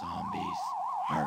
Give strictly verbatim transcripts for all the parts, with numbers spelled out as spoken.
zombies are...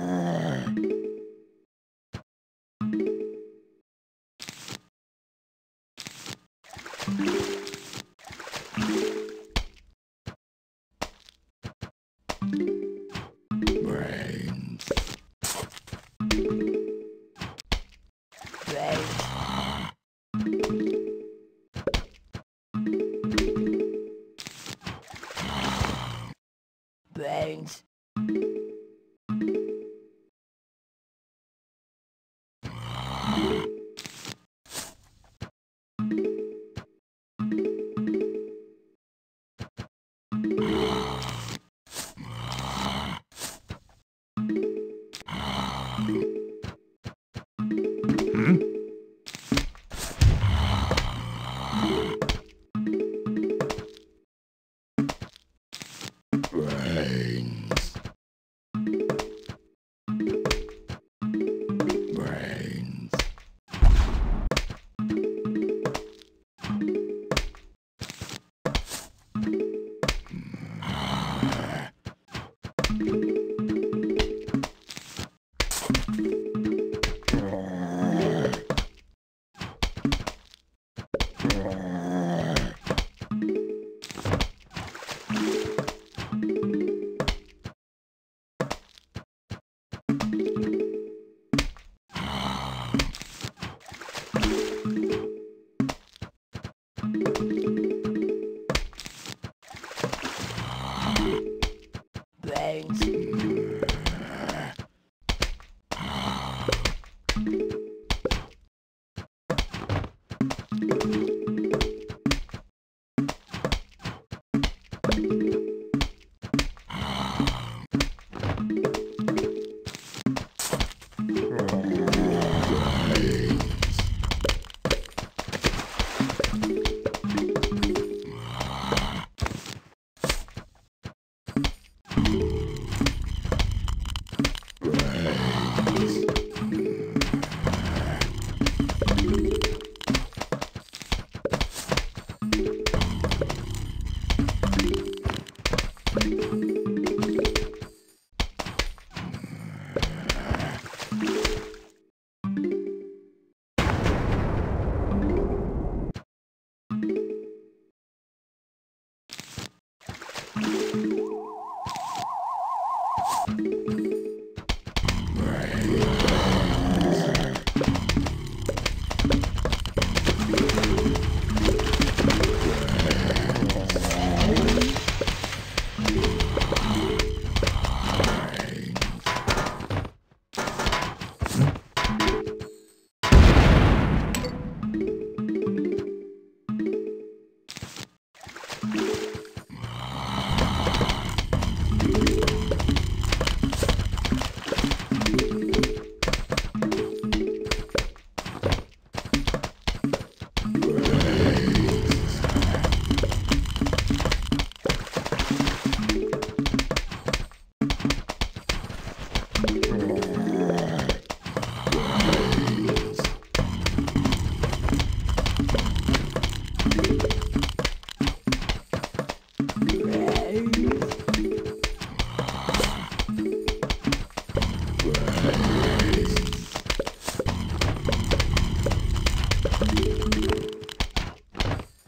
Brains.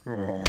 Right.